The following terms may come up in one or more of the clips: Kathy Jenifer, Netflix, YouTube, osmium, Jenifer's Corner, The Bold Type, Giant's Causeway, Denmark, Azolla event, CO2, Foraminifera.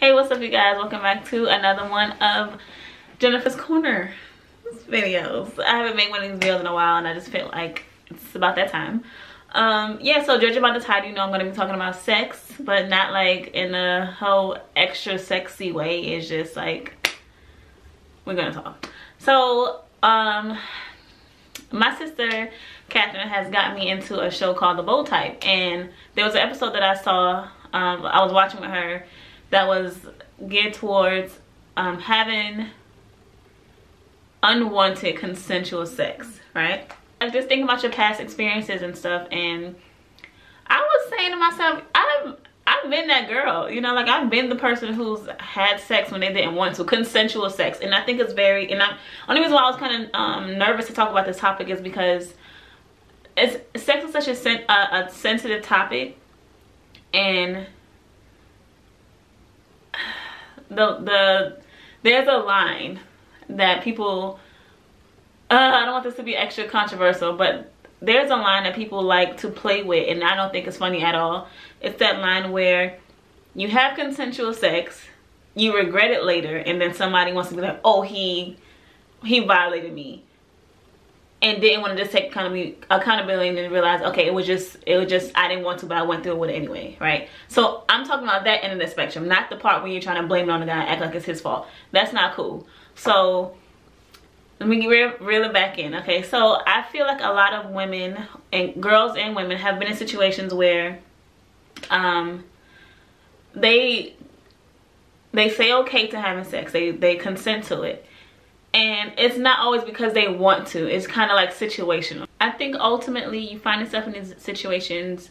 Hey, what's up you guys? Welcome back to another one of Jennifer's Corner videos. I haven't made one of these videos in a while and I just feel like it's about that time. Yeah, so judging by the title, you know I'm going to be talking about sex, but not like in a whole extra sexy way. It's just like we're going to talk. So, my sister Catherine has got me into a show called The Bold Type, and there was an episode that I saw I was watching with her that was geared towards having unwanted consensual sex, right? Like just thinking about your past experiences and stuff, and I was saying to myself, I've been that girl, you know, like I've been the person who's had sex when they didn't want to, consensual sex. And I think it's very, and only reason why I was kind of nervous to talk about this topic is because sex is such a sensitive topic, and there's a line that people, I don't want this to be extra controversial, but there's a line that people like to play with, and I don't think it's funny at all. It's that line where you have consensual sex, you regret it later, and then somebody wants to be like, oh, he violated me, and didn't want to just take accountability and then realize, okay, it was just I didn't want to, but I went through it with it anyway, right? So I'm talking about that end of the spectrum, not the part where you're trying to blame it on the guy and act like it's his fault. That's not cool. So let me reel it back in, okay? So I feel like a lot of women, and girls and women, have been in situations where they say okay to having sex. They consent to it. And it's not always because they want to. It's kind of like situational. I think ultimately you find yourself in these situations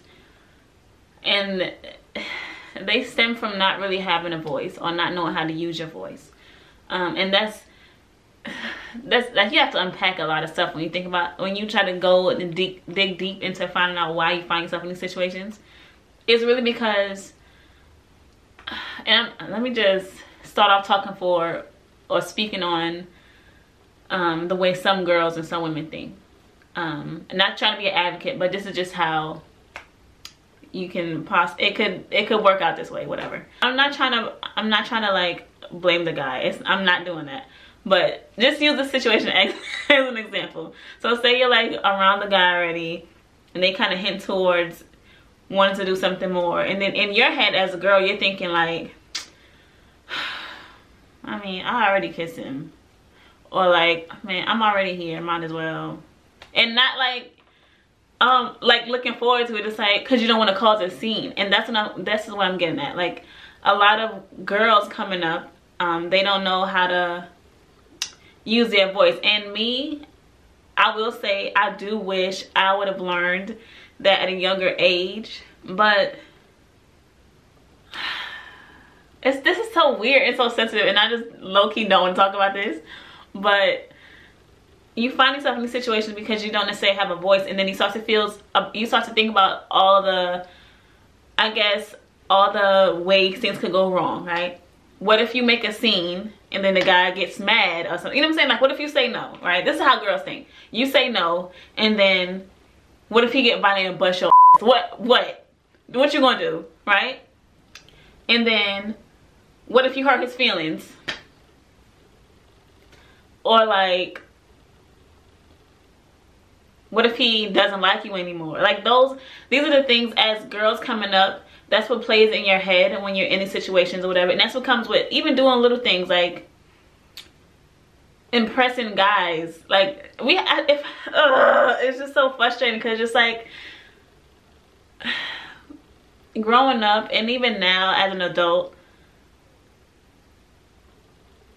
and they stem from not really having a voice or not knowing how to use your voice. And that's like, you have to unpack a lot of stuff when you think about, when you try to go and dig deep into finding out why you find yourself in these situations. It's really because, and let me just start off talking for or speaking on the way some girls and some women think. Not trying to be an advocate, but this is just how you can it could work out this way, whatever. I'm not trying to like blame the guy. I'm not doing that. But just use the situation as an example. So say you're like around the guy already and they kind of hint towards wanting to do something more. And then in your head as a girl, you're thinking like, I mean, I already kissed him. Or like, man, I'm already here, might as well. And not like like looking forward to it, just like, cause you don't want to cause a scene. And that's what I'm getting at. Like a lot of girls coming up, they don't know how to use their voice. And me, I will say, I do wish I would have learned that at a younger age, but this is so weird and so sensitive, and I just low-key don't want to talk about this. But you find yourself in these situations because you don't necessarily have a voice, and then you start to think about all the, I guess, all the ways things could go wrong, right? What if you make a scene and then the guy gets mad or something? You know what I'm saying? Like, what if you say no, right? This is how girls think. You say no, and then what if he get violent and bust your ass? What you gonna do, right? And then what if you hurt his feelings? Or like, what if he doesn't like you anymore? Like these are the things as girls coming up, that's what plays in your head and when you're in these situations or whatever. And that's what comes with even doing little things like impressing guys. Like it's just so frustrating because just like growing up and even now as an adult,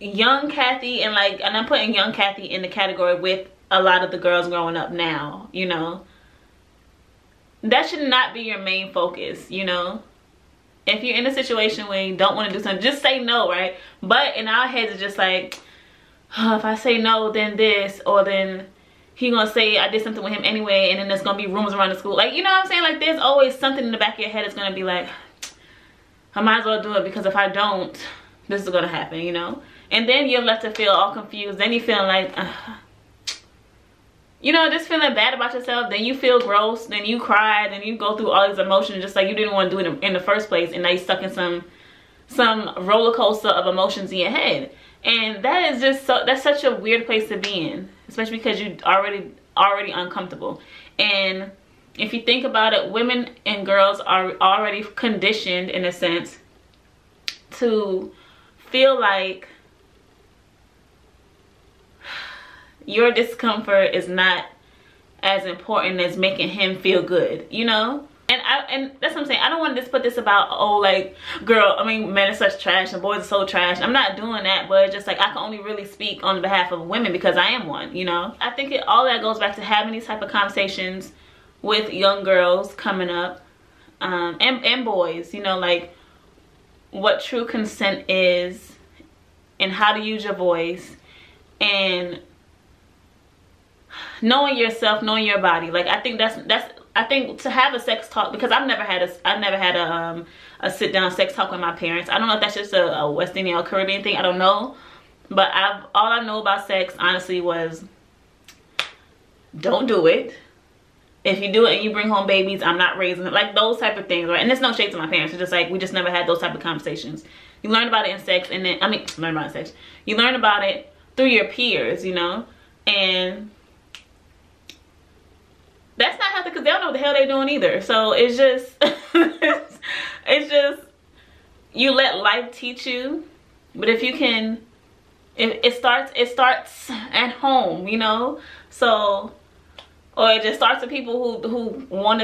young Kathy, and like, and I'm putting young Kathy in the category with a lot of the girls growing up now, you know, that should not be your main focus, you know. If you're in a situation where you don't want to do something, just say no, right? But in our heads it's just like, oh, if I say no, then this, or then he gonna say I did something with him anyway, and then there's gonna be rumors around the school. Like, you know what I'm saying? Like, there's always something in the back of your head that's gonna be like, I might as well do it because if I don't, this is gonna happen, you know? And then you're left to feel all confused. Then you feeling like, you know, just feeling bad about yourself. Then you feel gross. Then you cry. Then you go through all these emotions just like you didn't want to do it in the first place. And now you're stuck in some some roller coaster of emotions in your head. And that is just so, that's such a weird place to be in, especially because you're already uncomfortable. And if you think about it, women and girls are already conditioned in a sense to feel like your discomfort is not as important as making him feel good, you know? And that's what I'm saying. I don't want to just put this about, oh, like, girl, I mean, men are such trash and boys are so trash. I'm not doing that, but just like I can only really speak on behalf of women because I am one, you know? I think it, all that goes back to having these type of conversations with young girls coming up, and boys, you know, like what true consent is and how to use your voice and knowing yourself, knowing your body. Like I think I think to have a sex talk, because I've never had a sit down sex talk with my parents. I don't know if that's just a West Indian or Caribbean thing, I don't know, but all I know about sex honestly was don't do it. If you do it and you bring home babies, I'm not raising it. Like those type of things, right? And it's no shade to my parents. It's just like we just never had those type of conversations. You learn about it in sex, and then you learn about it through your peers, you know, and that's not healthy because they don't know what the hell they're doing either. So it's just, it's just, you let life teach you. But if you can, it starts at home, you know. So, or it just starts with people who want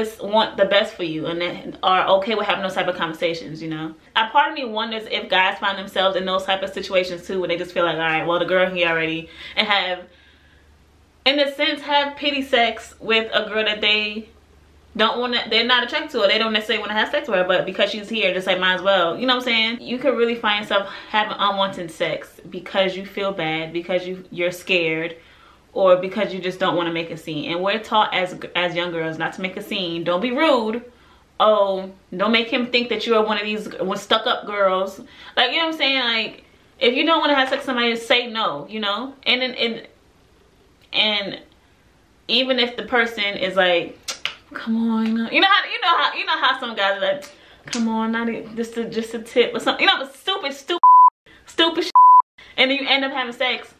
the best for you and are okay with having those type of conversations, you know. A part of me wonders if guys find themselves in those type of situations too, where they just feel like, all right, well, the girl here already, and have, in a sense, have pity sex with a girl that they don't want to, they're not attracted to her. They don't necessarily want to have sex with her, but because she's here, just like might as well. You know what I'm saying? You could really find yourself having unwanted sex because you feel bad, because you're scared, or because you just don't want to make a scene. And we're taught as young girls not to make a scene. Don't be rude. Oh, don't make him think that you are one of these stuck-up girls. Like, you know what I'm saying? Like, if you don't want to have sex with somebody, just say no, you know? And even if the person is like, come on, you know how some guys are like, come on, not a, just a tip or something, you know, stupid shit. And then you end up having sex,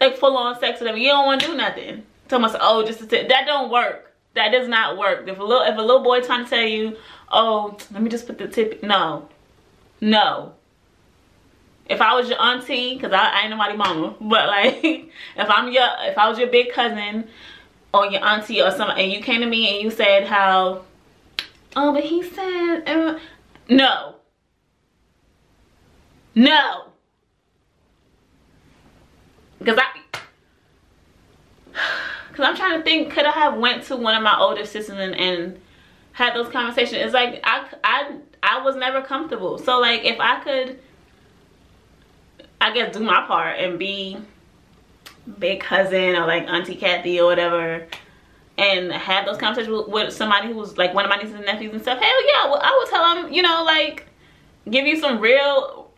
like full on sex with them. You don't want to do nothing. Tell myself, oh, just a tip. That don't work. That does not work. If a little boy trying to tell you, oh, let me just put the tip. No. If I was your auntie, because I ain't nobody's mama, but like if I was your big cousin or your auntie or something, and you came to me and you said how, oh, but he said, no, because I'm trying to think, could I have went to one of my older sisters and had those conversations? It's like I was never comfortable, so like if I could, I guess, do my part and be big cousin or like Auntie Kathy or whatever and have those conversations with somebody who was like one of my nieces and nephews and stuff, hell yeah, well, I would tell them, you know, like give you some real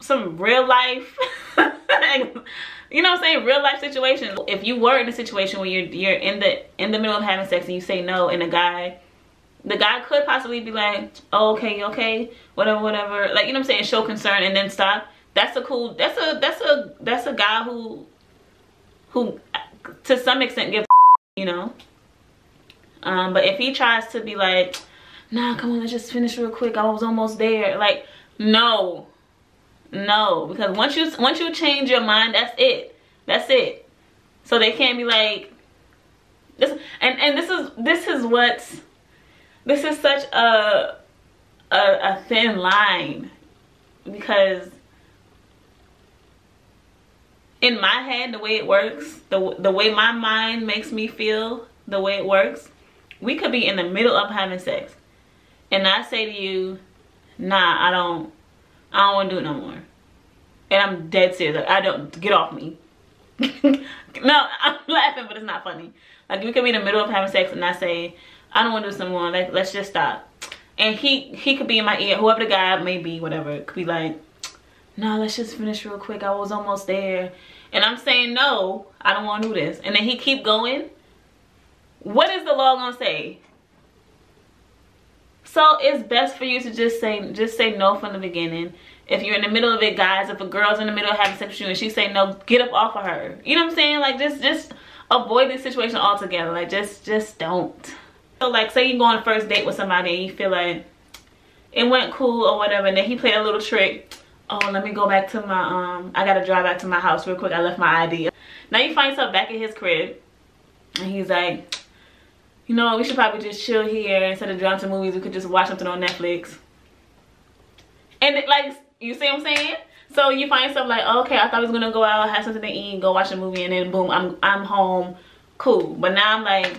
life like, you know what I'm saying, real life situations. If you were in a situation where you're in the middle of having sex and you say no, and the guy could possibly be like, oh, okay, whatever, like, you know what I'm saying, show concern and then stop. That's a guy who to some extent gives, you know. But if he tries to be like, nah, come on, let's just finish real quick, I was almost there. Like, no, because once you change your mind, that's it. So they can't be like this. And this is such a thin line, because in my head, the way it works, the way my mind makes me feel, the way it works, we could be in the middle of having sex, and I say to you, nah, I don't want to do it no more. And I'm dead serious. Like, I don't, get off me. No, I'm laughing, but it's not funny. Like, we could be in the middle of having sex, and I say, I don't want to do some more. Like, let's just stop. And he could be in my ear, whoever the guy may be, whatever, could be like, no, let's just finish real quick, I was almost there. And I'm saying, no, I don't want to do this. And then he keep going. What is the law gonna say? So it's best for you to just say no from the beginning. If you're in the middle of it, guys, if a girl's in the middle of having sex with you and she say no, get up off of her. You know what I'm saying? Like, just avoid this situation altogether. Like, just don't. So, like, say you go on a first date with somebody and you feel like it went cool or whatever, and then he played a little trick. Oh, let me go back to my, I gotta drive back to my house real quick. I left my ID. Now you find yourself back at his crib, and he's like, you know, we should probably just chill here. Instead of driving to movies, we could just watch something on Netflix. And it, like, you see what I'm saying? So you find yourself like, oh, okay, I thought I was gonna go out, have something to eat, go watch a movie, and then boom, I'm home, cool. But now I'm like,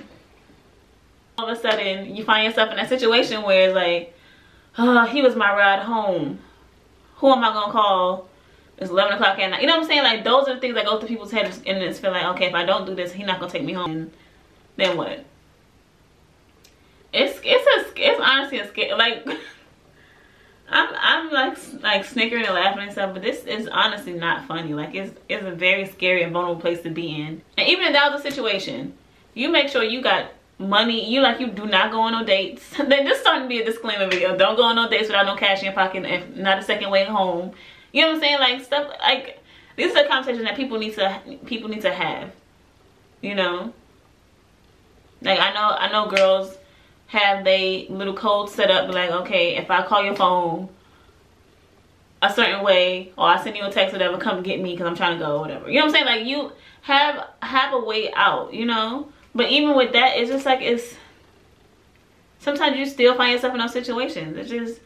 all of a sudden, you find yourself in a situation where it's like, oh, he was my ride home. Who am I gonna call? It's 11 o'clock at night. You know what I'm saying? Like, those are the things that go through people's heads, and it's feel like, okay, if I don't do this, he's not gonna take me home. And then what? It's honestly a scare. Like, I'm like snickering and laughing and stuff, but this is honestly not funny. Like, it's a very scary and vulnerable place to be in. And even if that was a situation, you make sure you got money. You do not go on no dates. Then this starting to be a disclaimer video. Don't go on no dates without no cash in your pocket, and not a second way home. You know what I'm saying? Like, stuff like this is a conversation that people need to have. You know, like, I know girls have they little code set up, like, okay, if I call your phone a certain way, or I send you a text, whatever, come get me because I'm trying to go, whatever. You know what I'm saying? Like, you have a way out, you know. But even with that, it's just like, it's sometimes you still find yourself in those situations. It's just,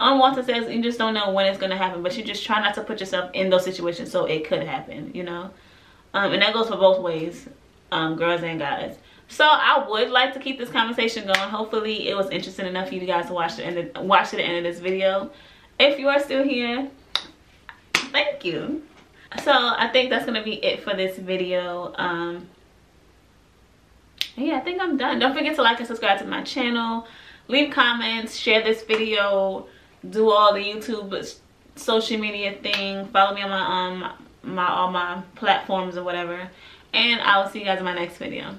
unwanted sex, you just don't know when it's gonna happen, but you just try not to put yourself in those situations so it could happen, you know. And that goes for both ways, girls and guys. So I would like to keep this conversation going. Hopefully it was interesting enough for you guys to watch to the end of this video. If you are still here, thank you. So I think that's gonna be it for this video. Yeah, I think I'm done. Don't forget to like and subscribe to my channel. Leave comments, share this video, do all the YouTube social media thing. Follow me on my all my platforms or whatever. And I will see you guys in my next video.